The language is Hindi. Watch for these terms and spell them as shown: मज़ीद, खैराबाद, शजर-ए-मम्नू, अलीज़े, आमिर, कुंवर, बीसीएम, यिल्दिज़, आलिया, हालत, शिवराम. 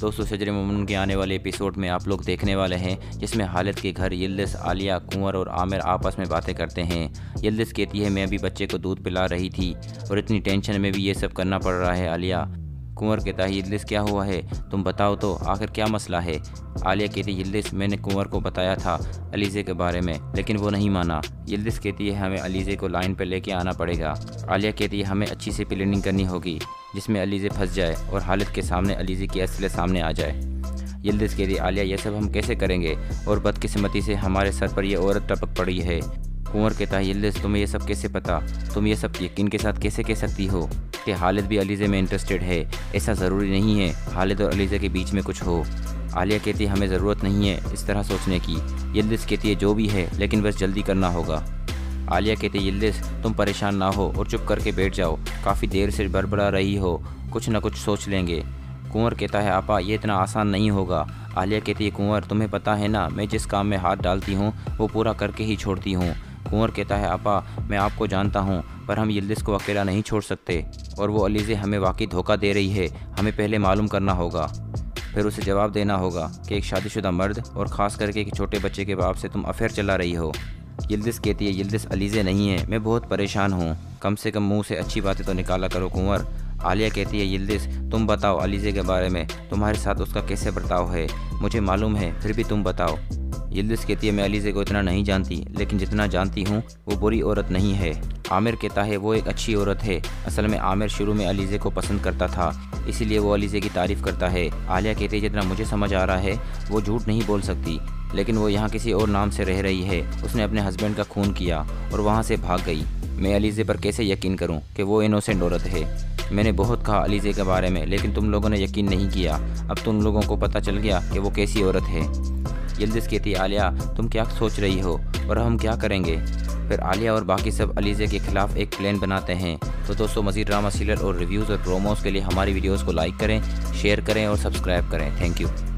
दोस्तों शजर-ए-मम्नू के आने वाले एपिसोड में आप लोग देखने वाले हैं जिसमें हालत के घर यिल्दिज़, आलिया, कुंवर और आमिर आपस में बातें करते हैं। यिल्दिज़ कहती है मैं भी बच्चे को दूध पिला रही थी और इतनी टेंशन में भी ये सब करना पड़ रहा है आलिया। कुंवर कहता है यिल्दिज़ क्या हुआ है, तुम बताओ तो आखिर क्या मसला है। आलिया कहती है यिल्दिज़ मैंने कुंवर को बताया था अलीज़े के बारे में लेकिन वो नहीं माना। यिल्दिज़ कहती है हमें अलीज़े को लाइन पर लेके आना पड़ेगा। आलिया कहती है हमें अच्छी सी प्लानिंग करनी होगी जिसमें अलीज़े फंस जाए और हालत के सामने अलीज़े की असलियत सामने आ जाए। यिल्दिज़ कहती है आलिया ये सब हम कैसे करेंगे और बदकिस्मती से हमारे सर पर यह औरत टपक पड़ी है। कुंवर कहता है यिल्दिज़ तुम्हें यह सब कैसे पता, तुम ये सब यकीन के साथ कैसे कह सकती हो कि हालत भी अलीज़े में इंटरेस्टेड है। ऐसा ज़रूरी नहीं है हालत और अलीज़े के बीच में कुछ हो। आलिया कहती है हमें ज़रूरत नहीं है इस तरह सोचने की। यिल्दिज़ कहती है जो भी है लेकिन बस जल्दी करना होगा। आलिया कहती है यिल्दिज़ तुम परेशान ना हो और चुप करके बैठ जाओ, काफ़ी देर से बड़बड़ा रही हो, कुछ ना कुछ सोच लेंगे। कुंवर कहता है आपा ये इतना आसान नहीं होगा। आलिया कहती है कुंवर तुम्हें पता है ना मैं जिस काम में हाथ डालती हूँ वो पूरा करके ही छोड़ती हूँ। कुंवर कहता है आपा मैं आपको जानता हूँ पर हम यिल्दिज़ को अकेला नहीं छोड़ सकते और वो अलीज़े हमें वाकई धोखा दे रही है। हमें पहले मालूम करना होगा फिर उसे जवाब देना होगा कि एक शादीशुदा मर्द और ख़ास करके एक छोटे बच्चे के बाप से तुम अफेयर चला रही हो। यिल्दिज़ कहती है यिल्दिज़ अलीज़े नहीं है, मैं बहुत परेशान हूँ, कम से कम मुंह से अच्छी बातें तो निकाला करो कुंवर। आलिया कहती है यिल्दिज़ तुम बताओ अलीज़े के बारे में, तुम्हारे साथ उसका कैसे बर्ताव है, मुझे मालूम है फिर भी तुम बताओ। यिल्दिज़ कहती है मैं अलीज़े को इतना नहीं जानती लेकिन जितना जानती हूँ वो बुरी औरत नहीं है। आमिर कहता है वो एक अच्छी औरत है। असल में आमिर शुरू में अलीज़े को पसंद करता था इसीलिए वो अलीज़े की तारीफ़ करता है। आलिया कहती है जितना मुझे समझ आ रहा है वो झूठ नहीं बोल सकती लेकिन वो यहाँ किसी और नाम से रह रही है, उसने अपने हस्बैंड का खून किया और वहाँ से भाग गई। मैं अलीज़े पर कैसे यकीन करूँ कि वो इनोसेंट औरत है। मैंने बहुत कहा अलीज़े के बारे में लेकिन तुम लोगों ने यकीन नहीं किया, अब तुम लोगों को पता चल गया कि वो कैसी औरत है। यिल्दिज़ कहती है आलिया तुम क्या सोच रही हो और हम क्या करेंगे। फिर आलिया और बाकी सब अलीज़े के खिलाफ एक प्लान बनाते हैं। तो दोस्तों मज़ीद ड्रामा सीरियल और रिव्यूज़ और प्रोमोज़ के लिए हमारी वीडियोज़ को लाइक करें, शेयर करें और सब्सक्राइब करें। Thank you.